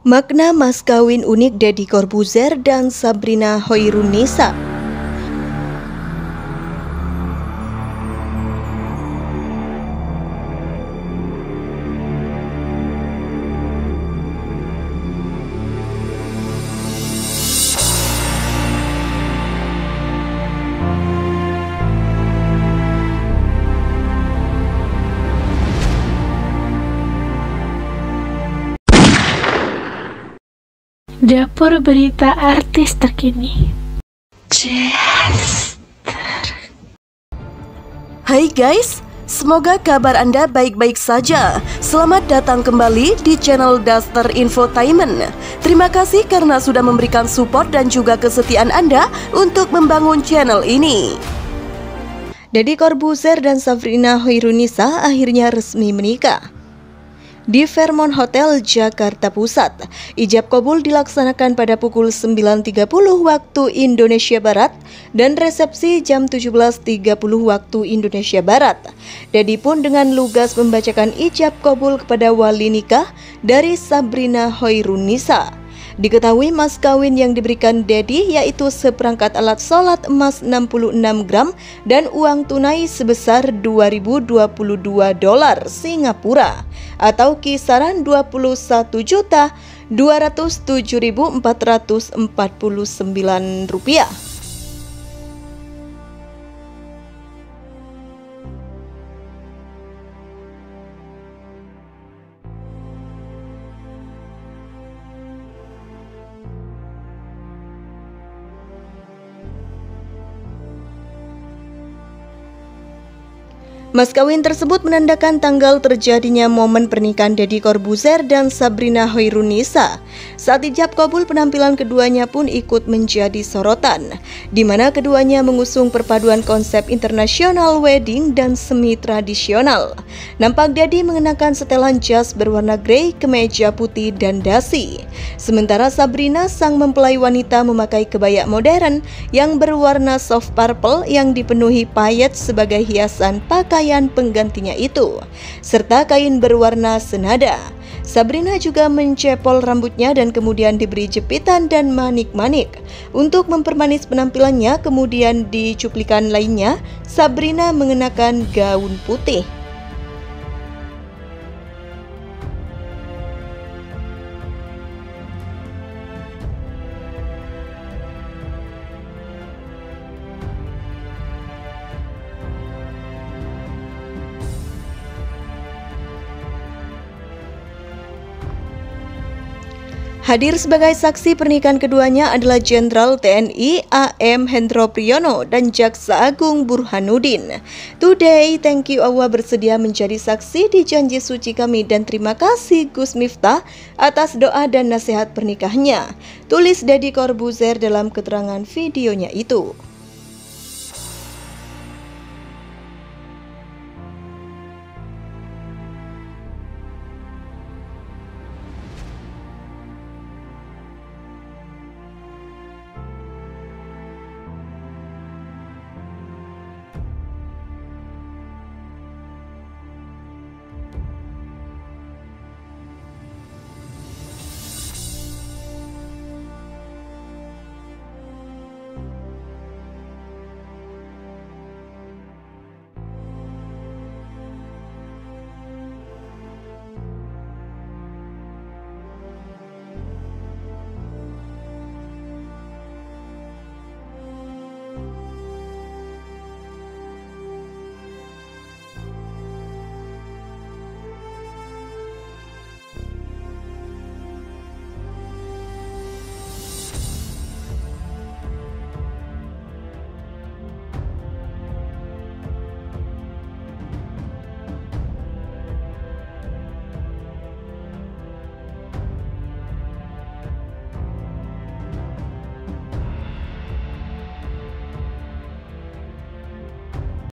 Makna mas kawin unik Deddy Corbuzier dan Sabrina Chairunnisa. Dapur berita artis terkini. Daster. Hai guys, semoga kabar Anda baik-baik saja. Selamat datang kembali di channel Daster Infotainment. Terima kasih karena sudah memberikan support dan juga kesetiaan Anda untuk membangun channel ini. Deddy Corbuzier dan Sabrina Chairunnisa akhirnya resmi menikah di Fairmont Hotel Jakarta Pusat. Ijab kabul dilaksanakan pada pukul 9.30 waktu Indonesia Barat dan resepsi jam 17.30 waktu Indonesia Barat. Deddy pun dengan lugas membacakan ijab kabul kepada wali nikah dari Sabrina Chairunnisa. Diketahui mas kawin yang diberikan Deddy yaitu seperangkat alat sholat emas 66 gram dan uang tunai sebesar 2022 dolar Singapura atau kisaran 21.207.449 rupiah. Mas kawin tersebut menandakan tanggal terjadinya momen pernikahan Deddy Corbuzier dan Sabrina Chairunnisa. Saat ijab kabul, penampilan keduanya pun ikut menjadi sorotan, di mana keduanya mengusung perpaduan konsep internasional wedding dan semi tradisional. Nampak Deddy mengenakan setelan jas berwarna grey, kemeja putih dan dasi. Sementara Sabrina sang mempelai wanita memakai kebaya modern yang berwarna soft purple yang dipenuhi payet sebagai hiasan pakaian penggantinya itu, serta kain berwarna senada. Sabrina juga mencepol rambutnya dan kemudian diberi jepitan dan manik-manik untuk mempermanis penampilannya. Kemudian di cuplikan lainnya, Sabrina mengenakan gaun putih. Hadir sebagai saksi pernikahan keduanya adalah Jenderal TNI AM Hendropriyono dan Jaksa Agung Burhanuddin. Today, thank you Allah bersedia menjadi saksi di janji suci kami dan terima kasih Gus Miftah atas doa dan nasihat pernikahannya, tulis Deddy Corbuzier dalam keterangan videonya itu.